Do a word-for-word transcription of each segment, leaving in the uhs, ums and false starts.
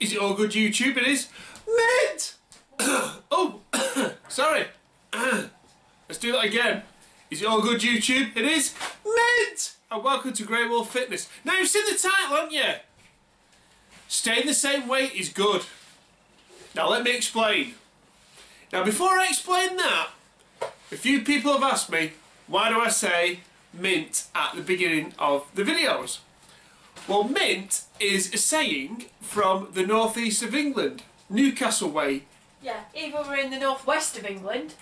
Is it all good, YouTube? It is. Mint! Oh, sorry. Let's do that again. Is it all good, YouTube? It is. Mint! And welcome to Grey Wolf Fitness. Now, you've seen the title, haven't you? Staying the same weight is good. Now, let me explain. Now, before I explain that, a few people have asked me, why do I say mint at the beginning of the videos? Well, mint is a saying from the northeast of England, Newcastle way. Yeah, even we're in the northwest of England.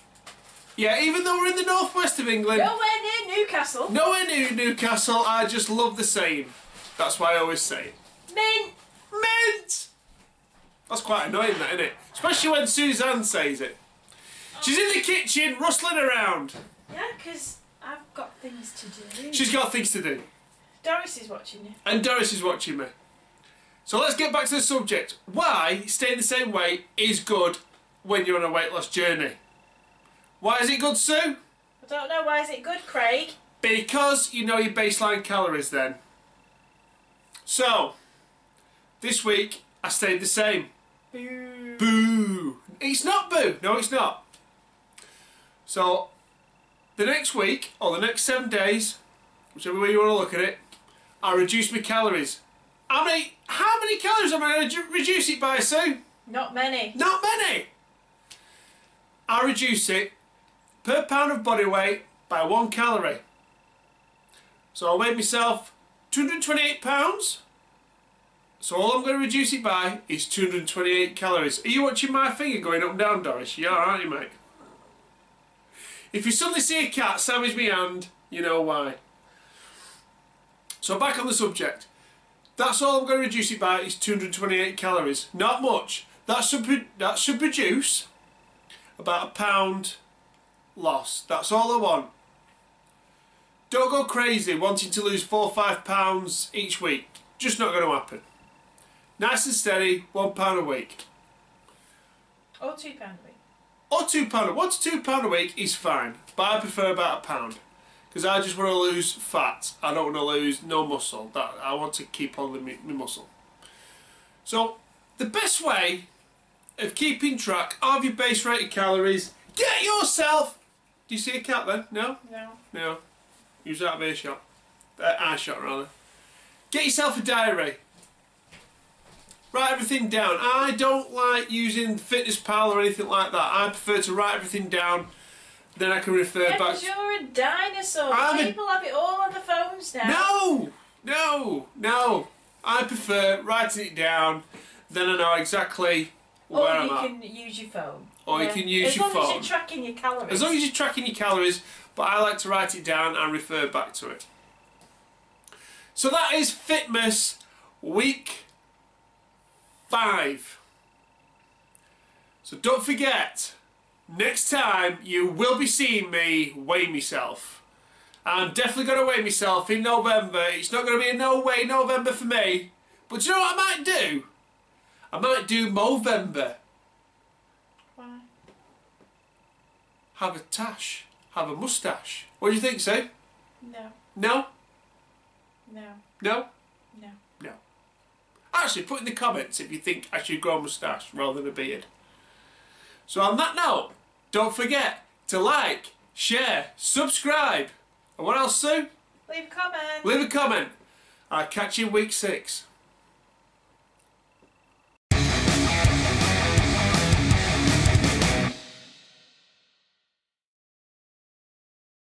Yeah, even though we're in the northwest of England. Nowhere near Newcastle. Nowhere near Newcastle, I just love the saying. That's why I always say it. Mint! Mint! That's quite annoying, that, isn't it? Especially when Suzanne says it. She's in the kitchen, rustling around. Yeah, because I've got things to do. She's got things to do. Doris is watching you. And Doris is watching me. So let's get back to the subject. Why staying the same weight is good when you're on a weight loss journey? Why is it good, Sue? I don't know. Why is it good, Craig? Because you know your baseline calories then. So, this week I stayed the same. Boo. Boo. It's not boo. No, it's not. So, the next week, or the next seven days, whichever way you want to look at it, I reduce my calories. How many, how many calories am I going to reduce it by, Sue? Not many. Not many! I reduce it per pound of body weight by one calorie. So I weighed myself two hundred twenty-eight pounds. So all I'm going to reduce it by is two hundred twenty-eight calories. Are you watching my finger going up and down, Doris? You are, aren't you, mate? If you suddenly see a cat savage me hand, you know why. So back on the subject. That's all I'm going to reduce it by is two hundred twenty-eight calories. Not much. That should, that should produce about a pound loss. That's all I want. Don't go crazy wanting to lose four or five pounds each week. Just not going to happen. Nice and steady, one pound a week. Or two pound a week. Or two pound. One to two pound a week is fine. But I prefer about a pound. Because I just want to lose fat. I don't want to lose no muscle. That I want to keep on my muscle. So the best way of keeping track of your base rate of calories, get yourself. Do you see a cat then? No? No. No. Use that of ear shot. Uh, eye shot rather. Get yourself a diary. Write everything down. I don't like using Fitness Pal or anything like that. I prefer to write everything down. Then I can refer yeah, back. Because you're a dinosaur. I'm People a... have it all on the phones now. No, no, no. I prefer writing it down. Then I know exactly where or I'm at. Or you can use your phone. Or yeah. you can use as your phone. As long as you're tracking your calories. As long as you're tracking your calories. But I like to write it down and refer back to it. So that is Fitness Week Five. So don't forget. Next time you will be seeing me weigh myself. I'm definitely going to weigh myself in November. It's not going to be a no way November for me. But you know what I might do? I might do Movember. Why? Have a tash. Have a moustache. What do you think, Sue? No. No? No. No? No. No. Actually, put in the comments if you think I should grow a moustache rather than a beard. So on that note, don't forget to like, share, subscribe. And what else, Sue? Leave a comment. Leave a comment. I'll catch you in week six.